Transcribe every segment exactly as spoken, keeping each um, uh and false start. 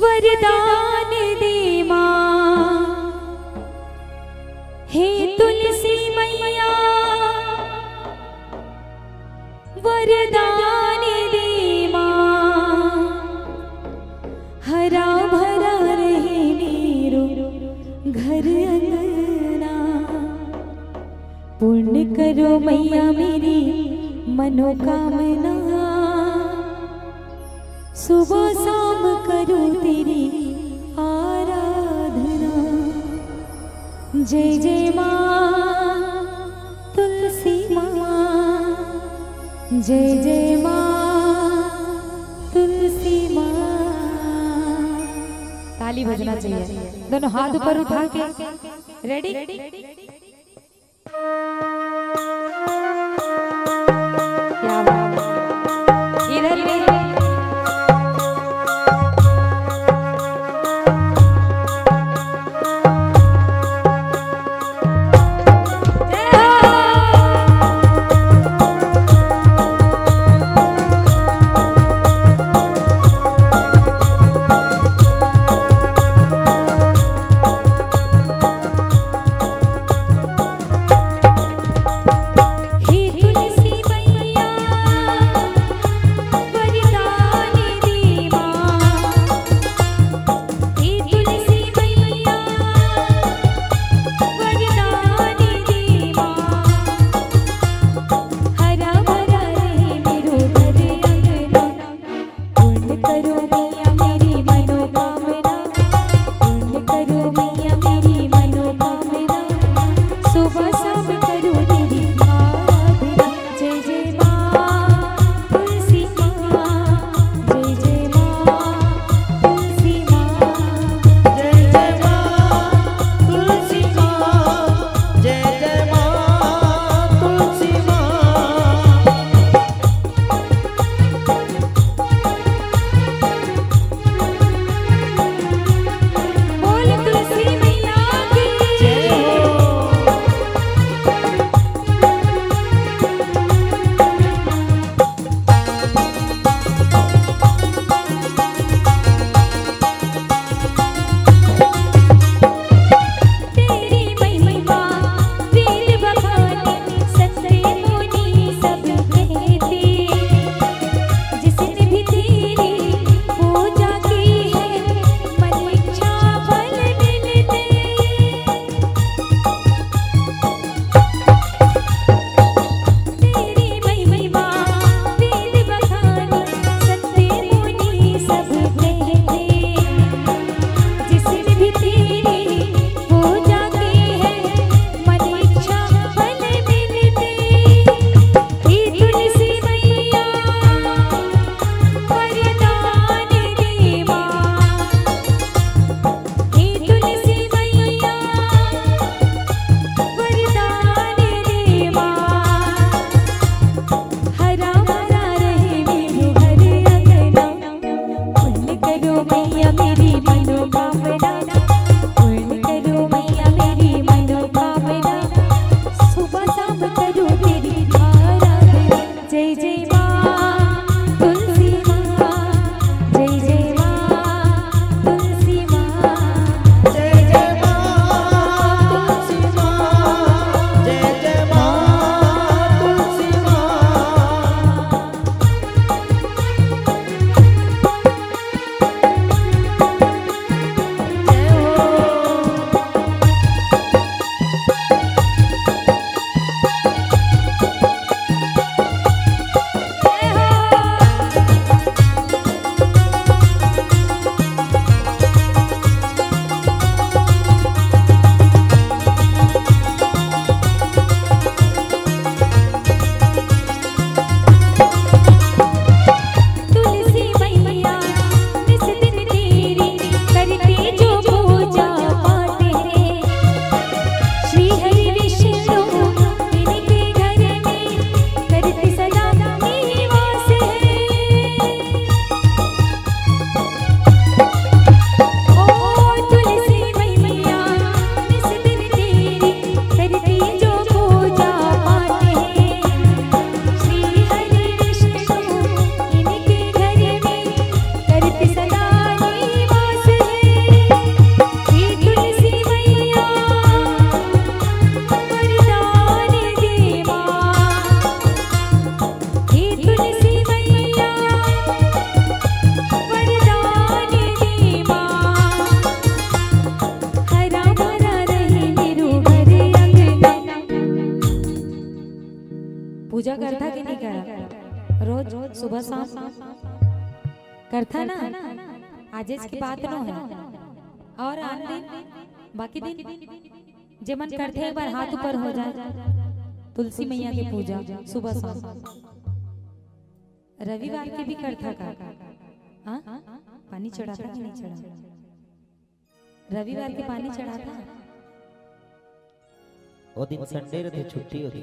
वरदान दे मां, हे तुलसी मैया वरदान दे मां। हरा भरा रहे मेरो घर अंगना, पूर्ण करो मैया मेरी मनोकामना। सुबह शाम करो तेरी आराधना। जय जय माँ तुलसी माँ, जय जय माँ तुलसी माँ। ताली बजना चाहिए, दोनों हाथ ऊपर उठा के रेडी। सुबह सांस करता ना आज की बात न है और आन दिन बाकी दिन जे मन करते एक बार हाथ ऊपर हो जाए तुलसी मैया की पूजा सुबह सांस रविवार के भी करता का हां पानी चढ़ाता कि नहीं चढ़ाता रविवार के पानी चढ़ाता ओ दिन संडे रहते छुट्टी होती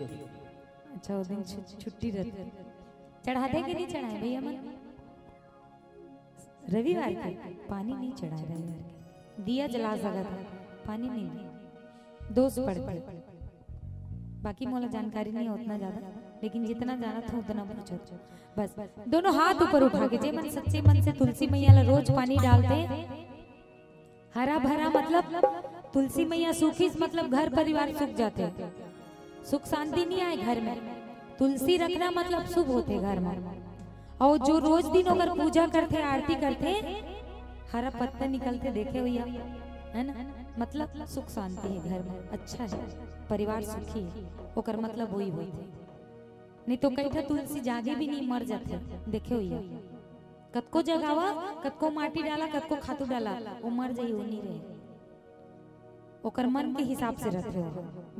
अच्छा ओ दिन छुट्टी रहती चढ़ाते कि नहीं चढ़ाए भैया मन रविवार के पानी नहीं चढ़ाए रविवार दिया जला सका था पानी नहीं दोस्त पढ़ पढ़ बाकी मोला जानकारी नहीं उतना ज्यादा लेकिन जितना जाना था उतना पूछो बस दोनों हाथ ऊपर उठा के जे मन सच्चे मन से तुलसी मैया रोज पानी डालते हरा भरा मतलब तुलसी मैया सुखी मतलब घर परिवार सुख जाते हैं सुख शांति नहीं आए घर में तुलसी रखना मतलब शुभ होते घर में और जो रोज दिन अगर पूजा करते आरती करते हरा पत्ता निकलते देखे भैया है ना मतलब सुख शांति है घर में अच्छा है परिवार सुखी है ओकर मतलब वही होते नहीं तो कई था तुलसी जागे भी नहीं मर जाते देखे भैया कतको जगावा कतको माटी डाला कतको खातू डाला वो मर जाये वो नहीं रहे ओकर मन के हिसाब से रख रहे हो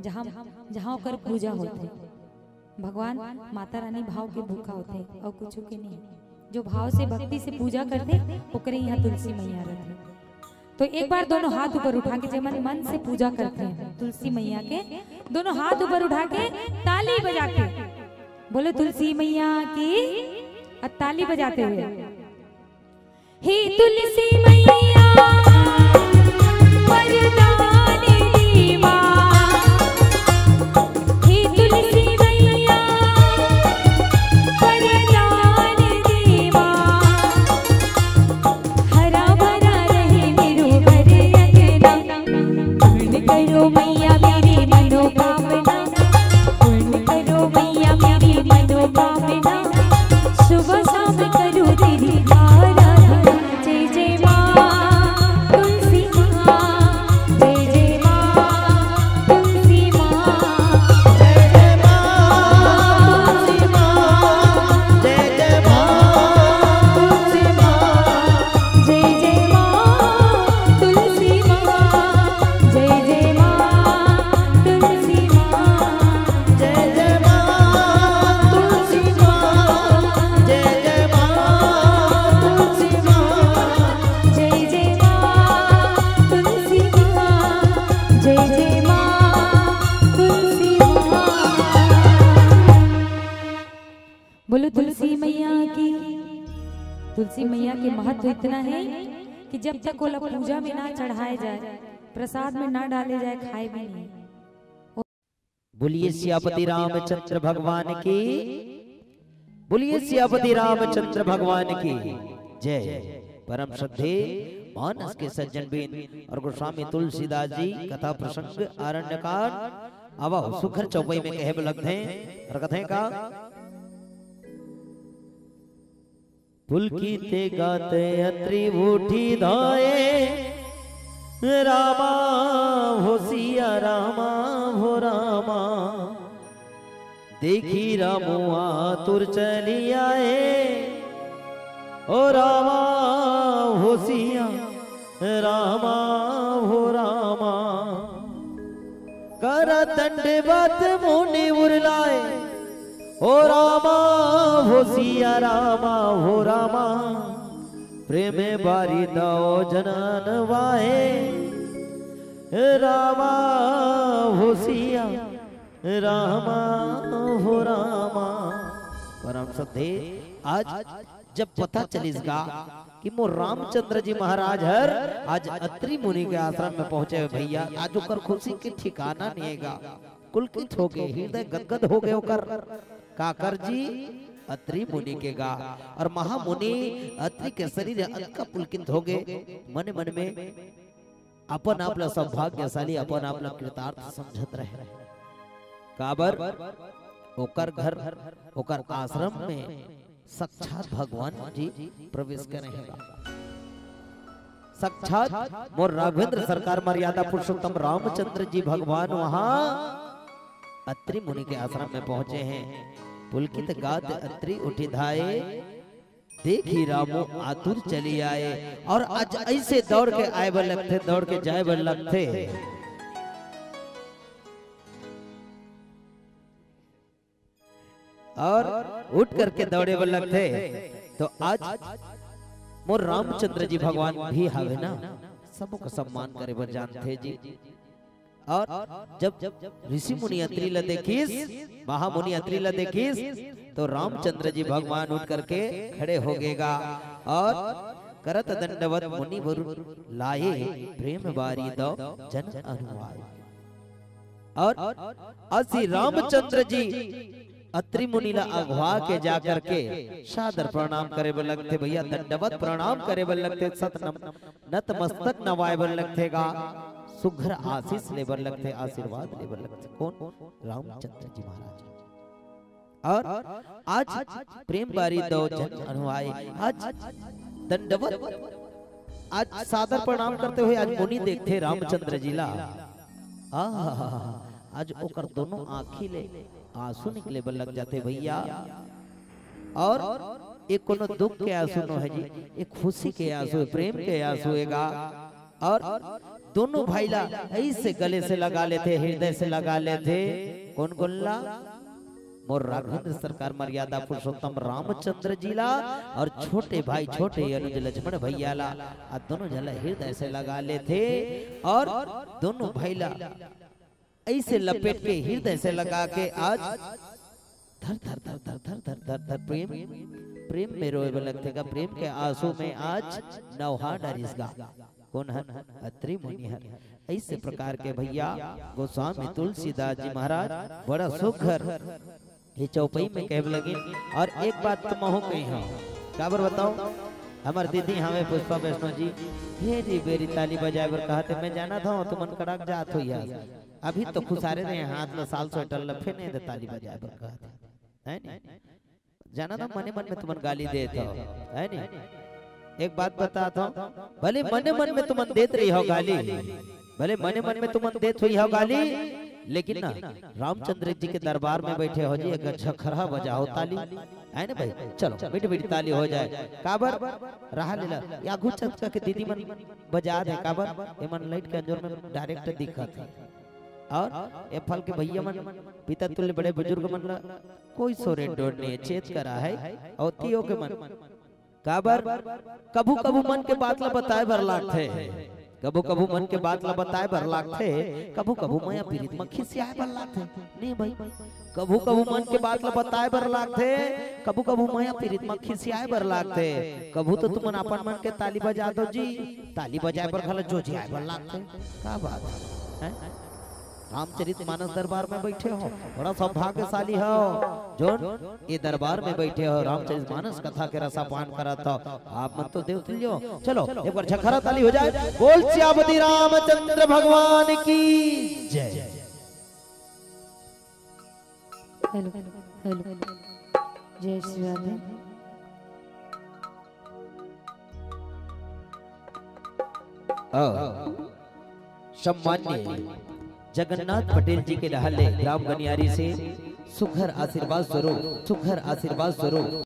जहाँ जहाँ ओकर पूजा होते भगवान माता रानी भाव के भूखा होते और कुछ के नहीं जो भाव से भक्ति से पूजा करते ओकरे यहाँ तुलसी मैया रहते तो एक बार दोनों हाथ ऊपर उठा के जब मन से पूजा करते हैं तुलसी मैया के दोनों हाथ ऊपर उठा के ताली बजा के बोलो तुलसी मैया की ताली बजाते हुए हे तुलसी मैया तुलसी मैया के महत्व इतना है कि जब तक वो पूजा में ना चढ़ाए जाए प्रसाद में ना डाले जाए खाए भी नहीं। बोलिए सियापति रामचंद्र भगवान की बोलिए सियापति रामचंद्र भगवान की जय। परम श्रद्धे मानस के सज्जन बिन और गोस्वामी तुलसीदास जी कथा प्रसंग आरण्यकार आवाह सुखर चौपाई में कहे लगते हैं और कथे का पुलकिते गाते त्रिभुटी धाये रामा हो सिया रामा हो रामा देखी रामुआ तुर चली आए ओ रामा हो सिया रामा हो रामा कर दंड बात मुनि उरलाए ओ रामा हो सिया रामा हो रामा प्रेम बारी दाओ जनन वाहे रामा हो सिया रामा हो रामा। परम श्रद्धे आज जब पता चलेगा कि मो रामचंद्र जी महाराज हर आज अत्रि मुनि के आश्रम में पहुंचे भैया आज उकर खुशी के ठिकाना नहीं है कुलकित हो गए हृदय गदगद हो गए होकर काकर जी अत्रि मुनि के गा और महामुनि अत्रि के शरीर अनका पुलकित हो गए मन मन में अपन आपला सौभाग्यशाली अपन आपला कृतार्थ समझत रहे काबर ओकर घर ओकर आश्रम में साक्षात भगवान जी प्रवेश कर रहे साक्षात मोर राघवेंद्र सरकार मर्यादा पुरुषोत्तम रामचंद्र जी भगवान वहाँ अत्रि मुनि के आश्रम में पहुंचे हैं। पुलकित गात अत्रि उठिधाए देखी रामो आतुर चली आए और आज ऐसे दौड़ के आए बल लगते दौड़ के जाए बल लगते। और उठ करके दौड़े बल लगते तो आज मोर रामचंद्र जी भगवान भी हावे ना, सबको सम्मान करे बर जानते जी। और जब जब ऋषि मुनि अत्रि ल देखिस, महामुनि अत्रि ल देखिस तो रामचंद्र जी भगवान उठ करके खड़े हो गएगा और करत दंडवत मुनि लाए प्रेम बारी दो जन अनुवाय। और असि रामचंद्र जी अत्रि मुनि ला अगवा के जा करके सादर प्रणाम करे बल लगते, भैया दंडवत प्रणाम करे बल लगते, सत नतमस्तक नवाए बल लगतेगा, सुघर आशीष लेबर लगते, आशीर्वाद लेबर लगते। कौन? रामचंद्र जी महाराज। और आज प्रेम बारी दो जन अनुवाए, आज दंडवत आज सादर प्रणाम करते हुए आज मुनि देखते रामचंद्र जी ला, आज ओकर दोनों आँखी ले आंसू निकले बल लग जाते भैया। और एक कोनो दुख के आंसू न है जी, एक खुशी के आंसू, प्रेम के आंसू हैगा। और दोनों भाईला ऐसे गले से लगा लेते, हृदय से लगा लेते। कौन गोल्ला? मोर राघवेंद्र सरकार मर्यादा पुरुषोत्तम रामचंद्र जीला और छोटे भाई छोटे अनुज लक्ष्मण भैया ला दोनों जला हृदय से लगा लेते। और दोनों भाईला ऐसे लपेट के हृदय से लगा के आज धर धर धर धर धर धर धर धर प्रेम प्रेम में रोए लगतेगा, प्रेम के आंसू में आज नौहा डरिसगा। कौन है? अत्रि मुनि है। ऐसे प्रकार के भैया गोस्वामी तुलसीदास जी महाराज बड़ा सुखर ये चौपाई में कहब लगी। और एक बात तो महू कही हूँ काबर बताओ, हमार दीदी हमें पुष्पा वैष्णो जी घेरी बेरी ताली बजाए बर कहते, मैं जाना था तो मन कड़क जात हो अभी तो खुशारे रहे हाथ में साल स्वेटर लफे नहीं दे ताली बजाए बर कहते जाना था, मने मन में तुमन गाली देते है नहीं। एक बात बताता हूँ, भले मने मन में तुम देत रही हो गाली, भले मने मन में तुम देत हुई हो गाली, लेकिन ना रामचंद्र जी के दरबार में बैठे हो जी अगर झखरा बजाओ ताली है ना भाई, चलो बिट बिट ताली हो जाए काबर रहा लीला या घुचचका के दीदी मन बजा दे काबर ए मन लाइट के अंजोर में डायरेक्ट दिखत है। और ए फल के भैया मन पिता तुल्य बड़े बुजुर्ग मन कोई सोरे डोर नहीं चेत करा है औतियों के मन काबर कभू कभू मन के बात ला बताए बर लागथे, कभू कभू मन के बात ला बताए बर लागथे, कभू कभू माया पीड़ित में खिसियाए बर लागथे नहीं भाई, कभू कभू मन के बात ला बताए बर लागथे, कभू कभू माया पीड़ित में खिसियाए बर लागथे। कभू तो तुमन अपन मन के ताली बजा दो जी, ताली बजाए बर खला जो जी आए बर लागथे। का बात है, रामचरितमानस दरबार में बैठे हो, बड़ा सौभाग्यशाली हो जो ये दरबार में बैठे हो, रामचरितमानस कथा के रसा पान करत हो आप मन तो देवतुल्यो। चलो एक बार झखरा ताली हो जाए, बोल श्यावती रामचंद्र भगवान की जय। हेलो हेलो जय श्री राधे। सम्मान्य जगन्नाथ पटेल जी के लहले ग्राम गनियारी से सुघर आशीर्वाद स्वरूप, सुघर आशीर्वाद स्वरूप।